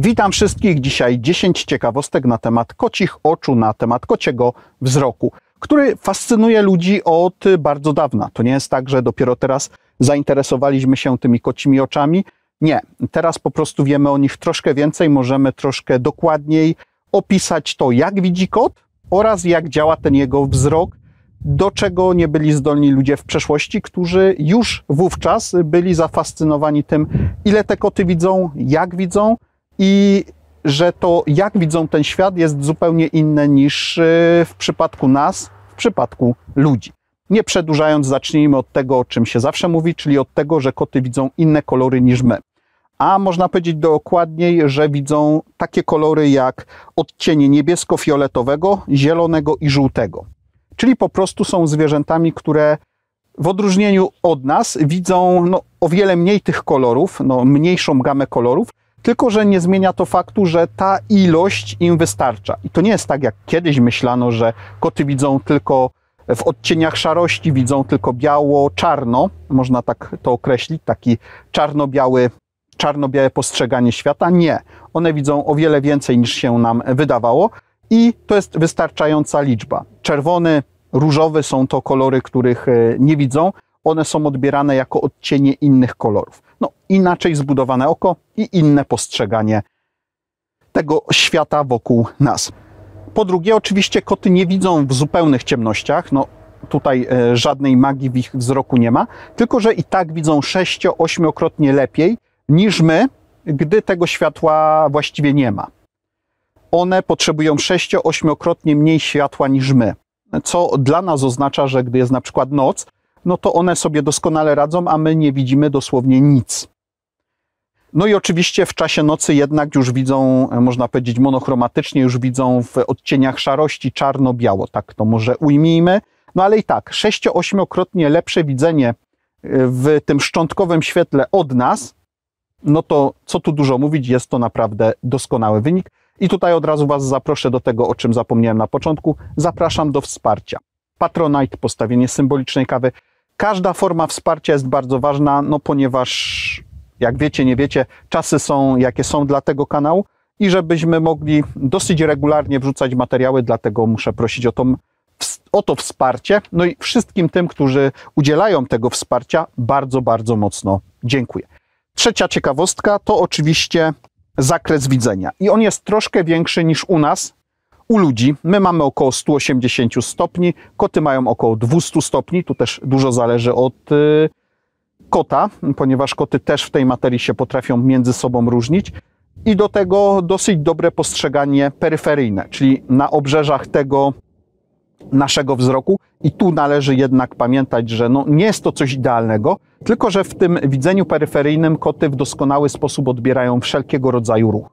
Witam wszystkich. Dzisiaj 10 ciekawostek na temat kocich oczu, na temat kociego wzroku, który fascynuje ludzi od bardzo dawna. To nie jest tak, że dopiero teraz zainteresowaliśmy się tymi kocimi oczami. Nie, teraz po prostu wiemy o nich troszkę więcej, możemy troszkę dokładniej opisać to, jak widzi kot oraz jak działa ten jego wzrok, do czego nie byli zdolni ludzie w przeszłości, którzy już wówczas byli zafascynowani tym, ile te koty widzą, jak widzą i że to, jak widzą ten świat, jest zupełnie inne niż w przypadku nas, w przypadku ludzi. Nie przedłużając, zacznijmy od tego, o czym się zawsze mówi, czyli od tego, że koty widzą inne kolory niż my. A można powiedzieć dokładniej, że widzą takie kolory jak odcienie niebiesko-fioletowego, zielonego i żółtego. Czyli po prostu są zwierzętami, które w odróżnieniu od nas widzą o wiele mniej tych kolorów, mniejszą gamę kolorów, tylko że nie zmienia to faktu, że ta ilość im wystarcza. I to nie jest tak, jak kiedyś myślano, że koty widzą tylko w odcieniach szarości, widzą tylko biało-czarno, można tak to określić, taki czarno-białe postrzeganie świata. Nie, one widzą o wiele więcej niż się nam wydawało i to jest wystarczająca liczba. Czerwony, różowy są to kolory, których nie widzą. One są odbierane jako odcienie innych kolorów. Inaczej zbudowane oko i inne postrzeganie tego świata wokół nas. Po drugie, oczywiście koty nie widzą w zupełnych ciemnościach. Tutaj żadnej magii w ich wzroku nie ma, tylko że i tak widzą 6-8-krotnie lepiej niż my, gdy tego światła właściwie nie ma. One potrzebują 6-8-krotnie mniej światła niż my, co dla nas oznacza, że gdy jest na przykład noc, to one sobie doskonale radzą, a my nie widzimy dosłownie nic. I oczywiście w czasie nocy jednak już widzą, można powiedzieć monochromatycznie, już widzą w odcieniach szarości czarno-biało, tak to może ujmijmy. Ale i tak, 6-8-krotnie lepsze widzenie w tym szczątkowym świetle od nas, to co tu dużo mówić, jest to naprawdę doskonały wynik. I tutaj od razu Was zaproszę do tego, o czym zapomniałem na początku. Zapraszam do wsparcia. Patronite, postawienie symbolicznej kawy. Każda forma wsparcia jest bardzo ważna, ponieważ, jak wiecie, nie wiecie, czasy są, jakie są dla tego kanału i żebyśmy mogli dosyć regularnie wrzucać materiały, dlatego muszę prosić o to wsparcie. I wszystkim tym, którzy udzielają tego wsparcia, bardzo, bardzo mocno dziękuję. Trzecia ciekawostka to oczywiście zakres widzenia. I on jest troszkę większy niż u nas, u ludzi. My mamy około 180 stopni, koty mają około 200 stopni. Tu też dużo zależy od kota, ponieważ koty też w tej materii się potrafią między sobą różnić. I do tego dosyć dobre postrzeganie peryferyjne, czyli na obrzeżach tego naszego wzroku. I tu należy jednak pamiętać, że nie jest to coś idealnego, tylko że w tym widzeniu peryferyjnym koty w doskonały sposób odbierają wszelkiego rodzaju ruch,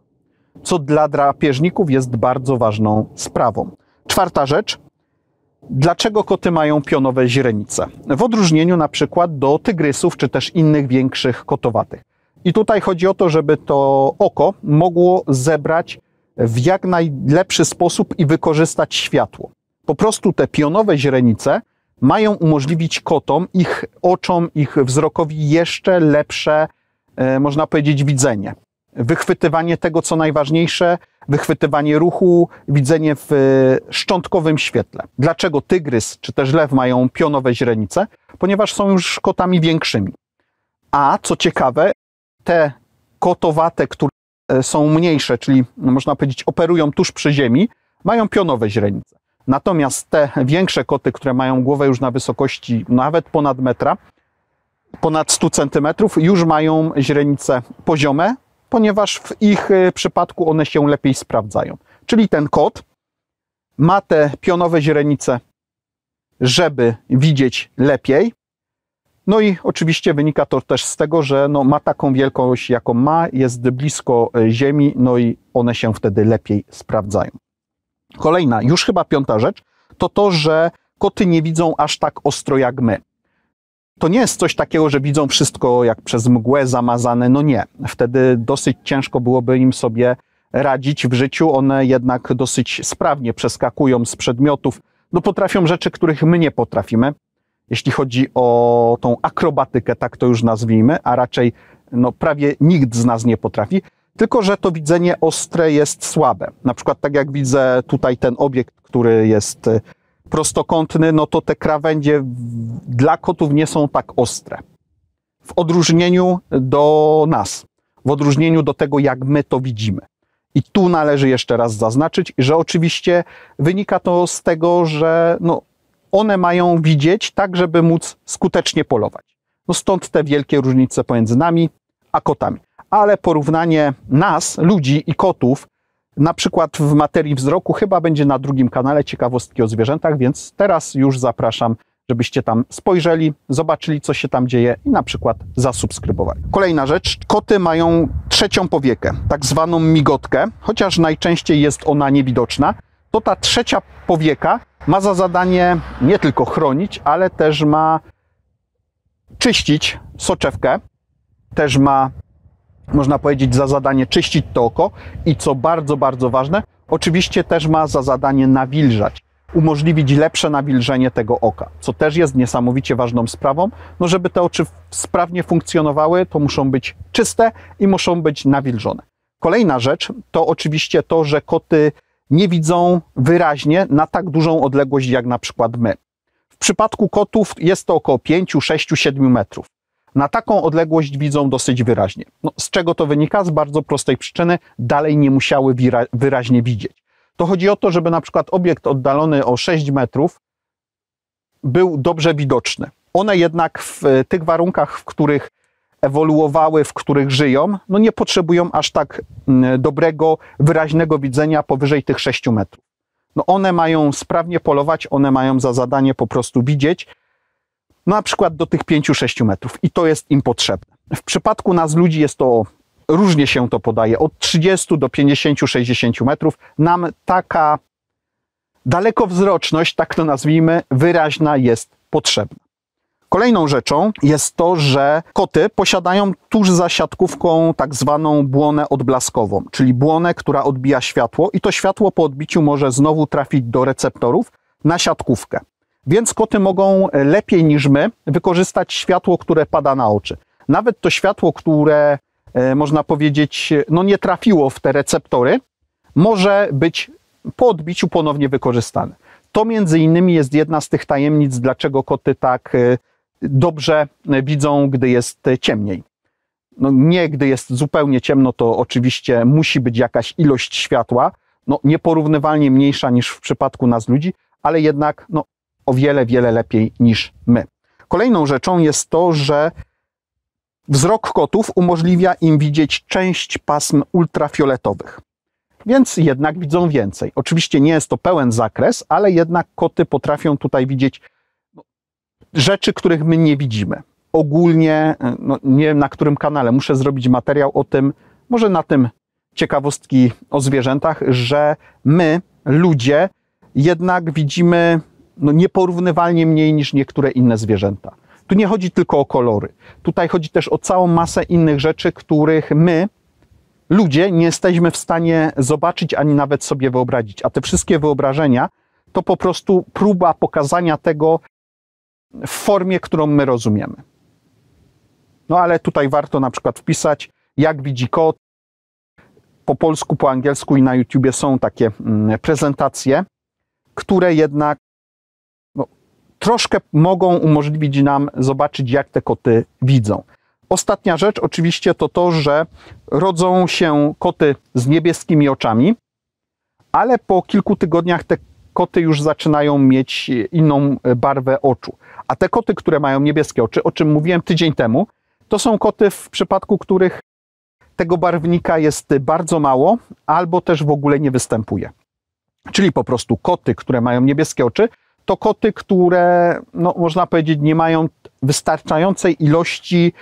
co dla drapieżników jest bardzo ważną sprawą. Czwarta rzecz. Dlaczego koty mają pionowe źrenice? W odróżnieniu na przykład do tygrysów, czy też innych większych kotowatych. I tutaj chodzi o to, żeby to oko mogło zebrać w jak najlepszy sposób i wykorzystać światło. Po prostu te pionowe źrenice mają umożliwić kotom, ich oczom, ich wzrokowi jeszcze lepsze, można powiedzieć, widzenie. Wychwytywanie tego, co najważniejsze, wychwytywanie ruchu, widzenie w szczątkowym świetle. Dlaczego tygrys czy też lew mają pionowe źrenice? Ponieważ są już kotami większymi. A co ciekawe, te kotowate, które są mniejsze, czyli można powiedzieć operują tuż przy ziemi, mają pionowe źrenice. Natomiast te większe koty, które mają głowę już na wysokości nawet ponad metra, ponad 100 cm, już mają źrenice poziome, ponieważ w ich przypadku one się lepiej sprawdzają. Czyli ten kot ma te pionowe źrenice, żeby widzieć lepiej. I oczywiście wynika to też z tego, że ma taką wielkość, jaką ma, jest blisko ziemi, i one się wtedy lepiej sprawdzają. Kolejna, już chyba piąta rzecz, to, że koty nie widzą aż tak ostro jak my. To nie jest coś takiego, że widzą wszystko jak przez mgłę zamazane, nie. Wtedy dosyć ciężko byłoby im sobie radzić w życiu, one jednak dosyć sprawnie przeskakują z przedmiotów, potrafią rzeczy, których my nie potrafimy. Jeśli chodzi o tą akrobatykę, tak to już nazwijmy, a raczej prawie nikt z nas nie potrafi. Tylko że to widzenie ostre jest słabe. Na przykład tak jak widzę tutaj ten obiekt, który jest prostokątny, no to te krawędzie dla kotów nie są tak ostre. W odróżnieniu do nas, w odróżnieniu do tego, jak my to widzimy. I tu należy jeszcze raz zaznaczyć, że oczywiście wynika to z tego, że no, one mają widzieć tak, żeby móc skutecznie polować. No stąd te wielkie różnice pomiędzy nami a kotami. Ale porównanie nas, ludzi i kotów, na przykład w materii wzroku, chyba będzie na drugim kanale Ciekawostki o Zwierzętach, więc teraz już zapraszam, żebyście tam spojrzeli, zobaczyli, co się tam dzieje i na przykład zasubskrybowali. Kolejna rzecz, koty mają trzecią powiekę, tak zwaną migotkę, chociaż najczęściej jest ona niewidoczna, to ta trzecia powieka ma za zadanie nie tylko chronić, ale też ma czyścić soczewkę, też ma, można powiedzieć, za zadanie czyścić to oko i co bardzo, bardzo ważne, oczywiście też ma za zadanie nawilżać, umożliwić lepsze nawilżenie tego oka, co też jest niesamowicie ważną sprawą. No żeby te oczy sprawnie funkcjonowały, to muszą być czyste i muszą być nawilżone. Kolejna rzecz to oczywiście to, że koty nie widzą wyraźnie na tak dużą odległość jak na przykład my. W przypadku kotów jest to około 5, 6, 7 metrów. Na taką odległość widzą dosyć wyraźnie. No, z czego to wynika? Z bardzo prostej przyczyny. Dalej nie musiały wyraźnie widzieć. To chodzi o to, żeby na przykład obiekt oddalony o 6 metrów był dobrze widoczny. One jednak w tych warunkach, w których ewoluowały, w których żyją, no nie potrzebują aż tak dobrego, wyraźnego widzenia powyżej tych 6 metrów. No one mają sprawnie polować, one mają za zadanie po prostu widzieć, na przykład do tych 5-6 metrów i to jest im potrzebne. W przypadku nas ludzi jest to, różnie się to podaje, od 30 do 50-60 metrów. Nam taka dalekowzroczność, tak to nazwijmy, wyraźna jest potrzebna. Kolejną rzeczą jest to, że koty posiadają tuż za siatkówką tak zwaną błonę odblaskową, czyli błonę, która odbija światło i to światło po odbiciu może znowu trafić do receptorów na siatkówkę. Więc koty mogą lepiej niż my wykorzystać światło, które pada na oczy. Nawet to światło, które można powiedzieć, no nie trafiło w te receptory, może być po odbiciu ponownie wykorzystane. To między innymi jest jedna z tych tajemnic, dlaczego koty tak dobrze widzą, gdy jest ciemniej. No nie, gdy jest zupełnie ciemno, to oczywiście musi być jakaś ilość światła, no nieporównywalnie mniejsza niż w przypadku nas ludzi, ale jednak no, o wiele, wiele lepiej niż my. Kolejną rzeczą jest to, że wzrok kotów umożliwia im widzieć część pasm ultrafioletowych, więc jednak widzą więcej. Oczywiście nie jest to pełen zakres, ale jednak koty potrafią tutaj widzieć rzeczy, których my nie widzimy. Ogólnie, no nie wiem na którym kanale, muszę zrobić materiał o tym, może na tym Ciekawostki o Zwierzętach, że my, ludzie, jednak widzimy no nieporównywalnie mniej niż niektóre inne zwierzęta. Tu nie chodzi tylko o kolory. Tutaj chodzi też o całą masę innych rzeczy, których my, ludzie, nie jesteśmy w stanie zobaczyć, ani nawet sobie wyobrazić. A te wszystkie wyobrażenia to po prostu próba pokazania tego w formie, którą my rozumiemy. No ale tutaj warto na przykład wpisać, jak widzi kot. Po polsku, po angielsku i na YouTubie są takie prezentacje, które jednak troszkę mogą umożliwić nam zobaczyć, jak te koty widzą. Ostatnia rzecz oczywiście to to, że rodzą się koty z niebieskimi oczami, ale po kilku tygodniach te koty już zaczynają mieć inną barwę oczu. A te koty, które mają niebieskie oczy, o czym mówiłem tydzień temu, to są koty, w przypadku których tego barwnika jest bardzo mało albo też w ogóle nie występuje. Czyli po prostu koty, które mają niebieskie oczy, to koty, które, no, można powiedzieć, nie mają wystarczającej ilości,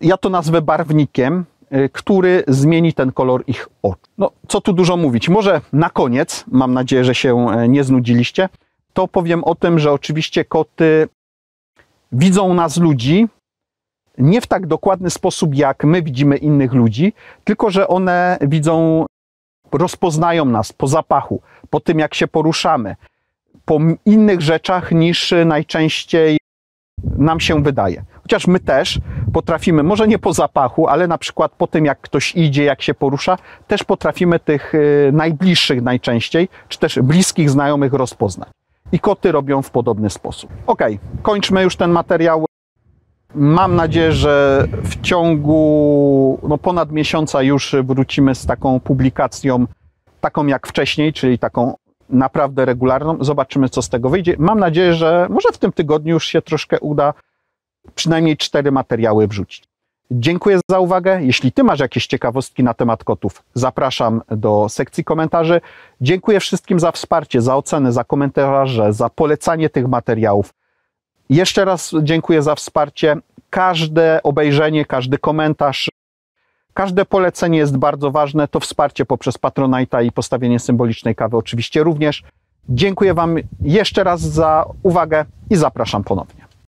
ja to nazwę barwnikiem, który zmieni ten kolor ich oczu. No, co tu dużo mówić. Może na koniec, mam nadzieję, że się nie znudziliście, to powiem o tym, że oczywiście koty widzą nas ludzi nie w tak dokładny sposób, jak my widzimy innych ludzi, tylko że one widzą, rozpoznają nas po zapachu, po tym, jak się poruszamy, po innych rzeczach niż najczęściej nam się wydaje. Chociaż my też potrafimy, może nie po zapachu, ale na przykład po tym, jak ktoś idzie, jak się porusza, też potrafimy tych najbliższych najczęściej, czy też bliskich znajomych rozpoznać. I koty robią w podobny sposób. Ok, kończmy już ten materiał. Mam nadzieję, że w ciągu ponad miesiąca już wrócimy z taką publikacją, taką jak wcześniej, czyli taką naprawdę regularną. Zobaczymy, co z tego wyjdzie. Mam nadzieję, że może w tym tygodniu już się troszkę uda przynajmniej 4 materiały wrzucić. Dziękuję za uwagę. Jeśli Ty masz jakieś ciekawostki na temat kotów, zapraszam do sekcji komentarzy. Dziękuję wszystkim za wsparcie, za oceny, za komentarze, za polecanie tych materiałów. Jeszcze raz dziękuję za wsparcie. Każde obejrzenie, każdy komentarz, każde polecenie jest bardzo ważne. To wsparcie poprzez Patronite'a i postawienie symbolicznej kawy oczywiście również. Dziękuję Wam jeszcze raz za uwagę i zapraszam ponownie.